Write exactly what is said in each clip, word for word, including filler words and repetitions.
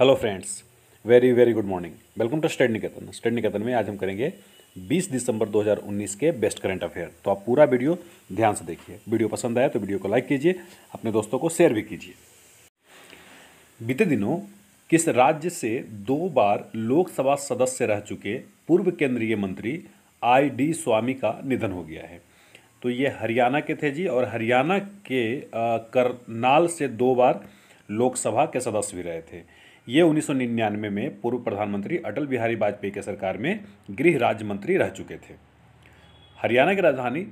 Hello friends, very very good morning. Welcome to study Niketan. Study Niketan में आज हम करेंगे बीस दिसंबर दो हज़ार उन्नीस के बेस्ट करंट अफेयर। तो आप पूरा वीडियो ध्यान से देखिए। वीडियो पसंद आया तो वीडियो को लाइक कीजिए, अपने दोस्तों को शेयर भी कीजिए। बीते दिनों किस राज्य से दो बार लोकसभा सदस्य रह चुके पूर्व केंद्रीय मंत्री आई डी स्वामी का निधन हो गया है। तो ये हरियाणा के थे जी, और हरियाणा के करनाल से दो बार लोकसभा के सदस्य भी रहे थे। ये उन्नीस सौ निन्यानवे में पूर्व प्रधानमंत्री अटल बिहारी वाजपेयी के सरकार में गृह राज्य मंत्री रह चुके थे। हरियाणा की राजधानी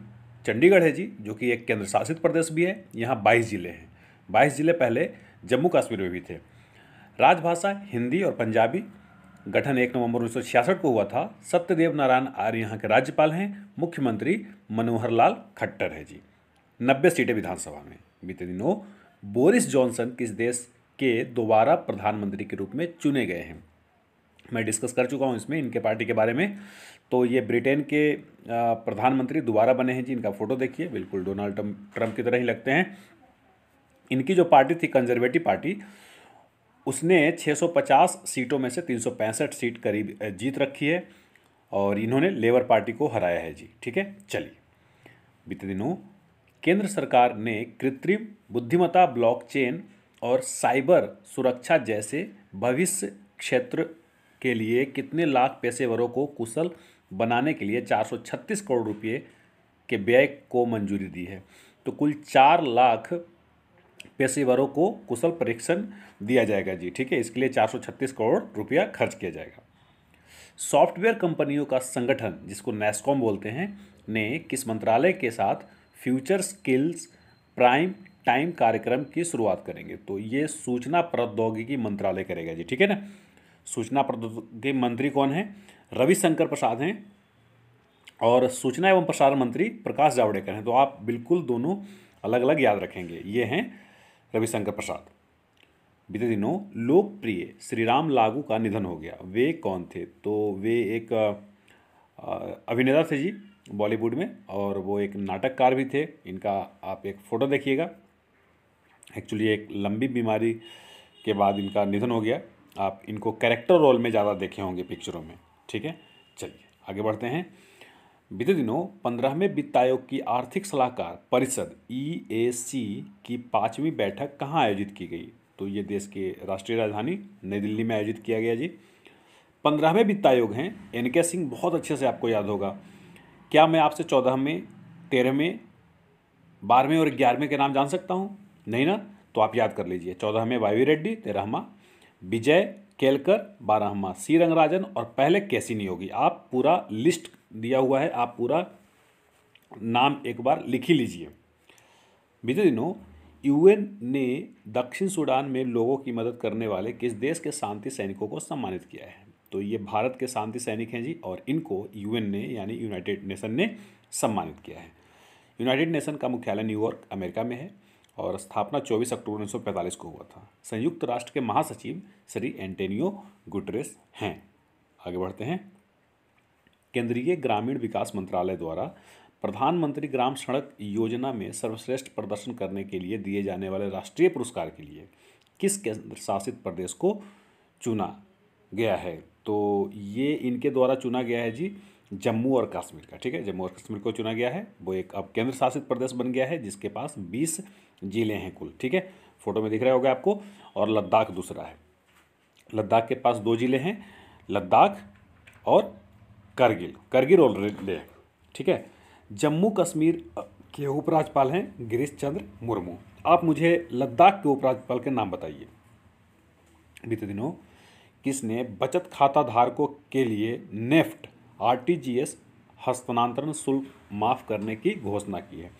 चंडीगढ़ है जी, जो कि एक केंद्र शासित प्रदेश भी है। यहाँ बाईस जिले हैं। बाईस जिले पहले जम्मू कश्मीर में भी थे। राजभाषा हिंदी और पंजाबी। गठन एक नवंबर उन्नीस सौ छियासठ को हुआ था। सत्यदेव नारायण आर्य यहाँ के राज्यपाल हैं। मुख्यमंत्री मनोहर लाल खट्टर है जी। नब्बे सीटें विधानसभा में। बीते दिनों बोरिस जॉनसन किस देश के दोबारा प्रधानमंत्री के रूप में चुने गए हैं? मैं डिस्कस कर चुका हूं इसमें इनके पार्टी के बारे में। तो ये ब्रिटेन के प्रधानमंत्री दोबारा बने हैं जी। इनका फोटो देखिए, बिल्कुल डोनाल्ड ट्रंप की तरह ही लगते हैं। इनकी जो पार्टी थी, कंजर्वेटिव पार्टी, उसने छह सौ पचास सीटों में से तीन सौ पैंसठ सीट करीब जीत रखी है, और इन्होंने लेबर पार्टी को हराया है जी। ठीक है, चलिए। बीते दिनों केंद्र सरकार ने कृत्रिम बुद्धिमत्ता, ब्लॉकचेन और साइबर सुरक्षा जैसे भविष्य क्षेत्र के लिए कितने लाख पेशेवरों को कुशल बनाने के लिए चार सौ छत्तीस करोड़ रुपये के व्यय को मंजूरी दी है। तो कुल चार लाख पेशेवरों को कुशल प्रशिक्षण दिया जाएगा जी। ठीक है, इसके लिए चार सौ छत्तीस करोड़ रुपया खर्च किया जाएगा। सॉफ्टवेयर कंपनियों का संगठन, जिसको नैस्कॉम बोलते हैं, ने किस मंत्रालय के साथ फ्यूचर स्किल्स प्राइम टाइम कार्यक्रम की शुरुआत करेंगे? तो ये सूचना प्रौद्योगिकी मंत्रालय करेगा जी। ठीक है ना। सूचना प्रौद्योगिकी मंत्री कौन है? रविशंकर प्रसाद हैं, और सूचना एवं प्रसारण मंत्री प्रकाश जावड़ेकर हैं। तो आप बिल्कुल दोनों अलग अलग याद रखेंगे। ये हैं रविशंकर प्रसाद। बीते दिनों लोकप्रिय श्रीराम लागू का निधन हो गया। वे कौन थे? तो वे एक अभिनेता थे जी बॉलीवुड में, और वो एक नाटककार भी थे। इनका आप एक फ़ोटो देखिएगा। एक्चुअली एक लंबी बीमारी के बाद इनका निधन हो गया। आप इनको कैरेक्टर रोल में ज़्यादा देखे होंगे पिक्चरों में। ठीक है, चलिए आगे बढ़ते हैं। बीते दिनों पंद्रहवें वित्त आयोग की आर्थिक सलाहकार परिषद ई ए सी की पाँचवीं बैठक कहाँ आयोजित की गई? तो ये देश के राष्ट्रीय राजधानी नई दिल्ली में आयोजित किया गया जी। पंद्रहवें वित्त आयोग हैं एन के सिंह, बहुत अच्छे से आपको याद होगा। क्या मैं आपसे चौदहवें, तेरहवें, बारहवें और ग्यारहवें के नाम जान सकता हूँ? नहीं ना। तो आप याद कर लीजिए। चौदहवें वायवी रेड्डी, तेरहवा विजय केलकर, बारहवा सी रंगराजन, और पहले के सी नियोगी। आप पूरा लिस्ट दिया हुआ है, आप पूरा नाम एक बार लिख ही लीजिए। बीते दिनों यूएन ने दक्षिण सूडान में लोगों की मदद करने वाले किस देश के शांति सैनिकों को सम्मानित किया है? तो ये भारत के शांति सैनिक हैं जी, और इनको यूएन ने यानी यूनाइटेड नेशन ने सम्मानित किया है। यूनाइटेड नेशन का मुख्यालय न्यूयॉर्क अमेरिका में है, और स्थापना चौबीस अक्टूबर उन्नीस सौ पैंतालीस को हुआ था। संयुक्त राष्ट्र के महासचिव श्री एंटोनियो गुटरेस हैं। आगे बढ़ते हैं। केंद्रीय ग्रामीण विकास मंत्रालय द्वारा प्रधानमंत्री ग्राम सड़क योजना में सर्वश्रेष्ठ प्रदर्शन करने के लिए दिए जाने वाले राष्ट्रीय पुरस्कार के लिए किस केंद्र शासित प्रदेश को चुना गया है? तो ये इनके द्वारा चुना गया है जी जम्मू और कश्मीर का। ठीक है, जम्मू और कश्मीर को चुना गया है। वो एक अब केंद्र शासित प्रदेश बन गया है, जिसके पास बीस जिले हैं कुल। ठीक है, फोटो में दिख रहा होगा आपको। और लद्दाख दूसरा है। लद्दाख के पास दो जिले हैं, लद्दाख और करगिल। करगिल ऑलरेडी है। ठीक है। जम्मू कश्मीर के उपराज्यपाल हैं गिरीश चंद्र मुर्मू। आप मुझे लद्दाख के उपराज्यपाल के नाम बताइए। बीते दिनों किसने बचत खाता धारकों के लिए NEFT R T G S हस्तांतरण शुल्क माफ़ करने की घोषणा की है?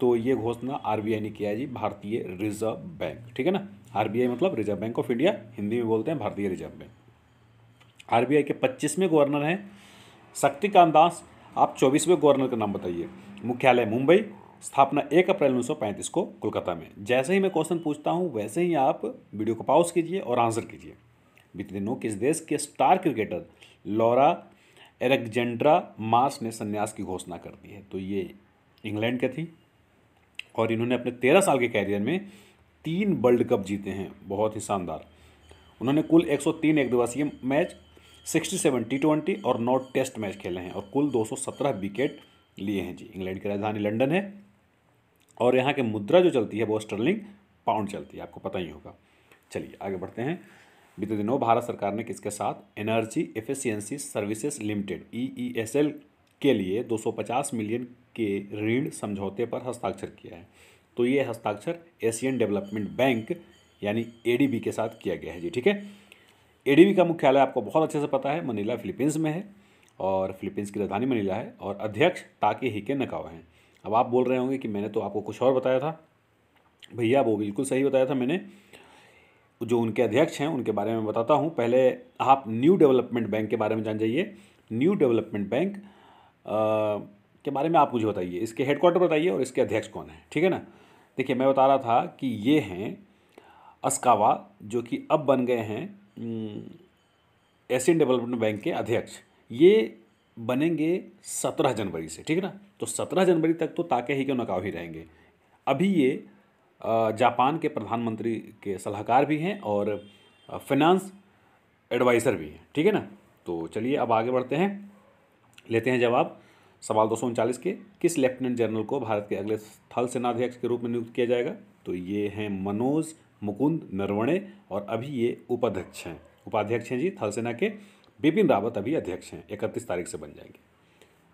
तो ये घोषणा आर बी आई ने किया है जी, भारतीय रिजर्व बैंक। ठीक है ना। आर बी आई मतलब reserve bank of India, Hindi में बोलते हैं भारतीय reserve bank. R B I के पच्चीसवें गवर्नर हैं शक्तिकांत दास। आप चौबीसवें गवर्नर का नाम बताइए। मुख्यालय मुंबई, स्थापना एक अप्रैल उन्नीस सौ पैंतीस को कोलकाता में। जैसे ही मैं क्वेश्चन पूछता हूँ वैसे ही आप वीडियो को पॉज कीजिए और आंसर कीजिए। बीते दिनों किस देश के star cricketer Laura Alexandra Marsh ने संन्यास की घोषणा कर दी है? तो ये इंग्लैंड के थी, और इन्होंने अपने तेरह साल के कैरियर में तीन वर्ल्ड कप जीते हैं। बहुत ही शानदार। उन्होंने कुल एक सौ तीन एकदिवसीय मैच, सड़सठ टी ट्वेंटी और नौ टेस्ट मैच खेले हैं और कुल दो सौ सत्रह विकेट लिए हैं जी। इंग्लैंड की राजधानी लंदन है और यहाँ की मुद्रा जो चलती है वो स्टर्लिंग पाउंड चलती है, आपको पता ही होगा। चलिए आगे बढ़ते हैं। बीते दिनों भारत सरकार ने किसके साथ energy efficiency services limited E E S L के लिए दो सौ पचास मिलियन के ऋण समझौते पर हस्ताक्षर किया है। तो ये हस्ताक्षर एशियन डेवलपमेंट बैंक यानी ए डी बी के साथ किया गया है जी। ठीक है, ए डी बी का मुख्यालय आपको बहुत अच्छे से पता है मनीला फिलीपींस में है और फिलीपींस की राजधानी मनीला है और अध्यक्ष ताकेहिको नकाओ हैं। अब आप बोल रहे होंगे कि मैंने तो आपको कुछ और बताया था। भैया वो बिल्कुल सही बताया था मैंने, जो उनके अध्यक्ष हैं उनके बारे में बताता हूँ। पहले आप न्यू डेवलपमेंट बैंक के बारे में जान जाइए। न्यू डेवलपमेंट बैंक के बारे में आप मुझे बताइए, इसके हेडक्वार्टर बताइए और इसके अध्यक्ष कौन है, ठीक है ना। देखिए मैं बता रहा था कि ये हैं असाकावा, जो कि अब बन गए हैं एशियन डेवलपमेंट बैंक के अध्यक्ष। ये बनेंगे सत्रह जनवरी से, ठीक है ना। तो सत्रह जनवरी तक तो ताकेहिको नकाओ ही रहेंगे। अभी ये जापान के प्रधानमंत्री के सलाहकार भी हैं और फाइनेंस एडवाइज़र भी हैं, ठीक है ना। तो चलिए अब आगे बढ़ते हैं, लेते हैं जवाब सवाल दो सौ उनचालीस के। किस लेफ्टिनेंट जनरल को भारत के अगले थल सेनाध्यक्ष के रूप में नियुक्त किया जाएगा? तो ये हैं मनोज मुकुंद नरवणे और अभी ये उपाध्यक्ष हैं उपाध्यक्ष हैं जी थल सेना के। बिपिन रावत अभी अध्यक्ष हैं, इकतीस तारीख से बन जाएंगे।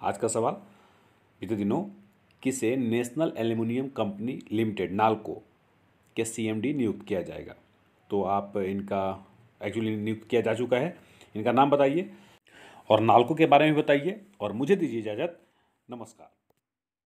आज का सवाल, बीते दिनों किसे national aluminium company limited NALCO के सी एम डी नियुक्त किया जाएगा? तो आप इनका एक्चुअली नियुक्त किया जा चुका है, इनका नाम बताइए और नाल्को के बारे में बताइए और मुझे दीजिए इजाज़त। नमस्कार।